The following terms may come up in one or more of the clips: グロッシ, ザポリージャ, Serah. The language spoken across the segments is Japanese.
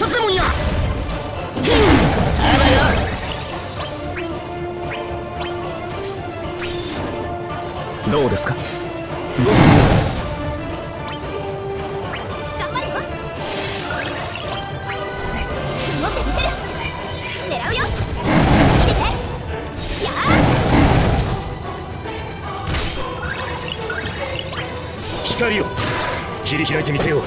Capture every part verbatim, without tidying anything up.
必殺だもんや。さあだよ。どうですか。どうぞ皆さん。頑張れよ。持ってみせる。狙うよ。見てて。やあ。光よ。切り開いてみせよう。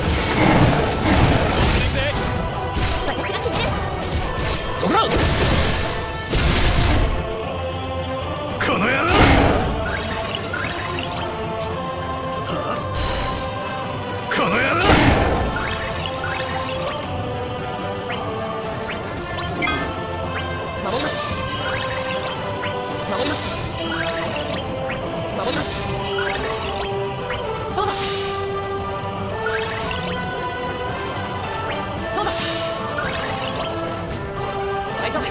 この野郎！この野郎！守ります。守ります。守ります。どうだ。どうだ。大丈夫。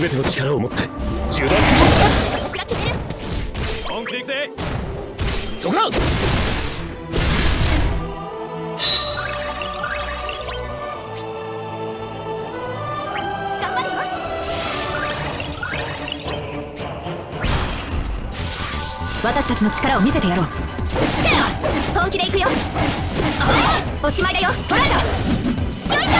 全ての力を持って銃弾を持った。私が決める。本気で行くぜ。そこだ。頑張れよ。私たちの力を見せてやろう。セラ、本気で行くよ。おしまいだよ。トライだ。よいしょ。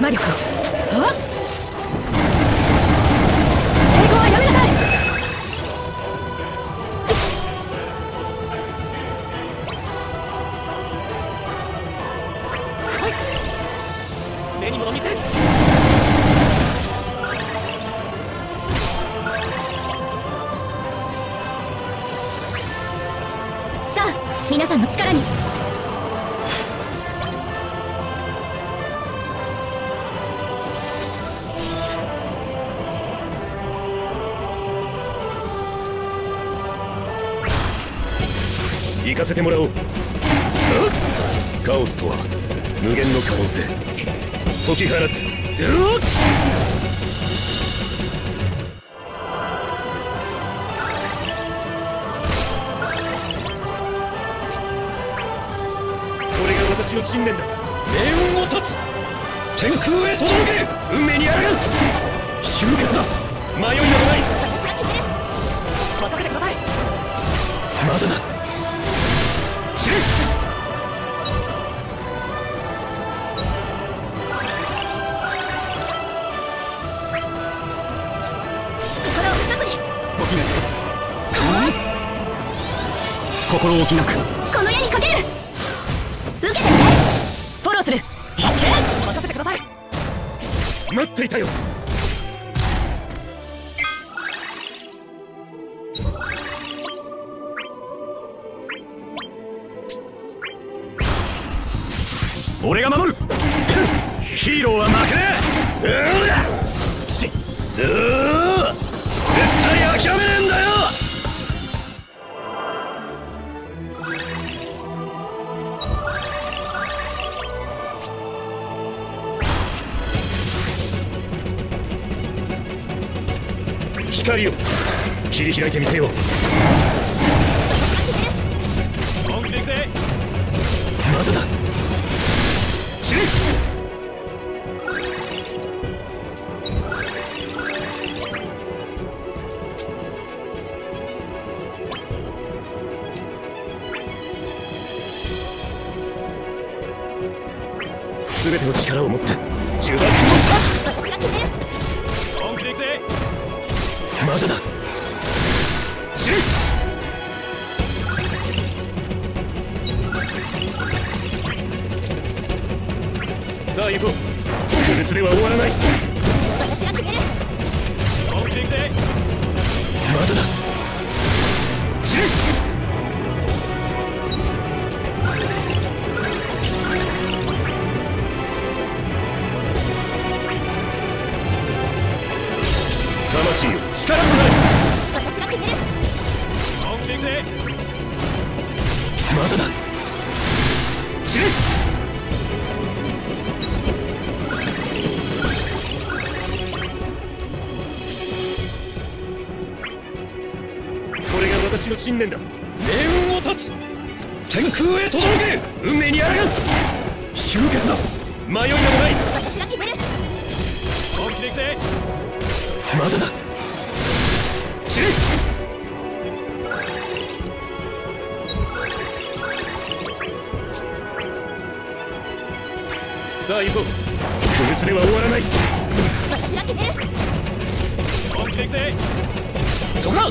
魔力を。あっ、抵抗はやめなさい。来い。目にもの見せる。さあ皆さんの力に。行かせてもらおう。カオスとは無限の可能性。解き放つ。これが私の信念だ。命運を断つ。天空へ届け。運命にあらがう。終結だ。迷いなどない。私が決める。任せてください。まだだ。心置きなくこの矢にかける。受けてみて。フォローする。いけ。任せてください。待っていたよ。俺が守る。ヒーローは負けねえ。絶対諦めねえんだよ。光を切り開いてみせよう。本気でいくぜ。まだだ。死ね。全ての力を持って十番組を立つ。私が決める。本気で行くぜ。まだだ。死ぬ。さあ行こう。不滅では終わらない。私が決める。本気で行くぜ。まだだ。死ぬ。魂を力となる。私が決める。本気で行くぜ。まだだ。死ね。これが私の信念だ。命運を断つ。天空へ轟け。運命に抗う。終結だ。迷いなどない。私が決める。本気で行くぜ。まだだ。死ね。さあ行こう。不滅では終わらない。私が決める。本気で行くぜ。そこだ。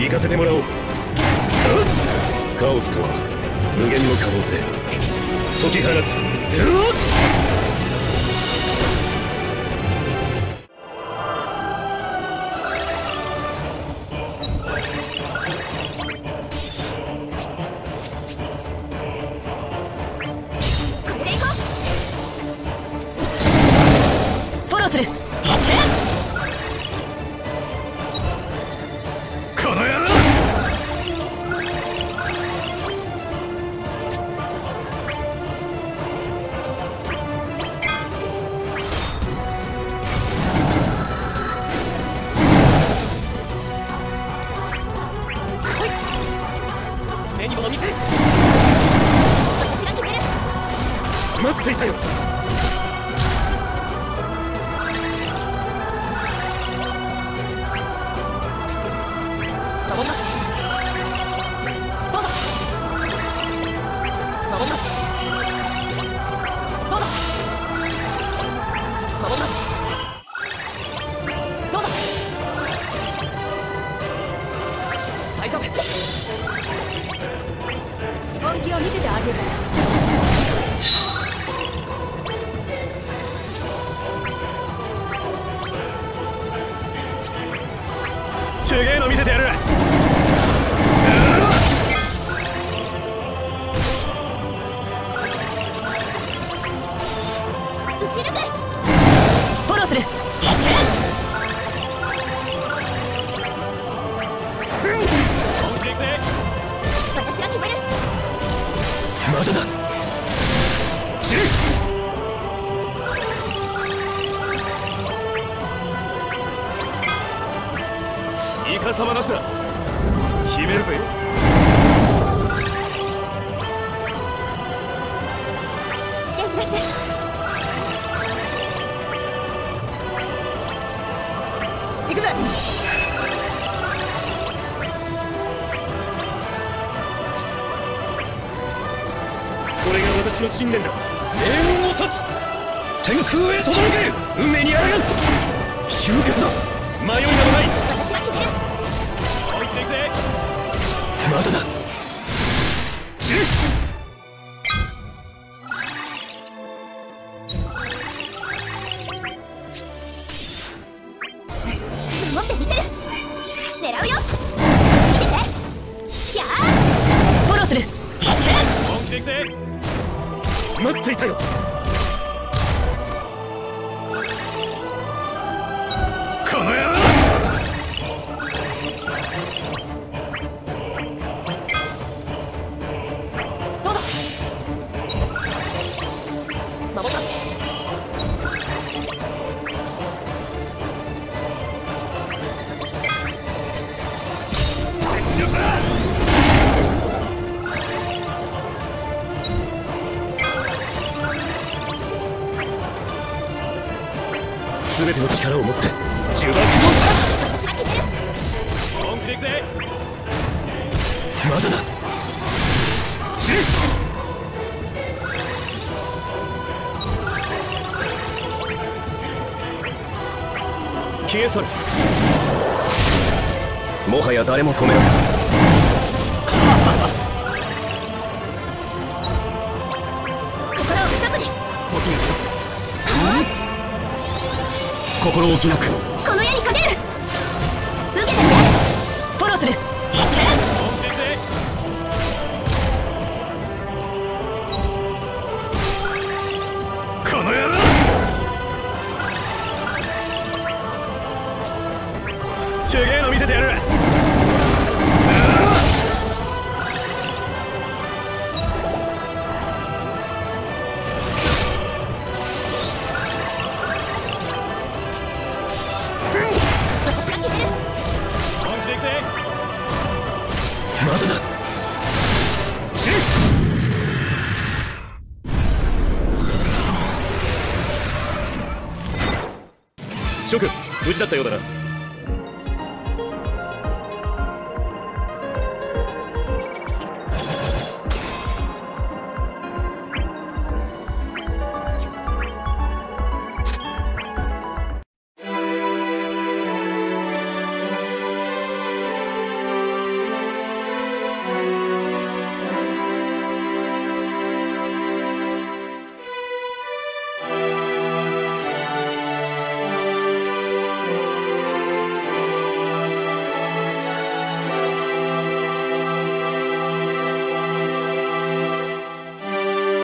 行かせてもらおう。カオスとは無限の可能性。解き放つ。これでいこう。フォローする。いけ。この野郎。待っていたよ。大丈夫。本気を見せてあげる。すげえの見せてやる。打ち抜け。フォローする。私が決める。まだだ。死ね。イカサマなしだ。決めるぜ。元気出して。行くぜ。これが私の信念だ。命運を断つ。天空へ轟け。運命に抗う。終結だ。迷いなどない。私が決める。まだだ。死ね。持ってみせる。狙うよ。見てて。やあ。フォローする。本気で行くぜ。待っていたよ。この野郎。全ての力を持って十番組を立つ。私が決める。本気で行くぜ。まだだ。死ね。消え去れ。もはや誰も止められない。心置きなくこの矢にかける。受けてくれ。フォローする。いけ。この野郎。すげえの見せてやる。無事だったようだな。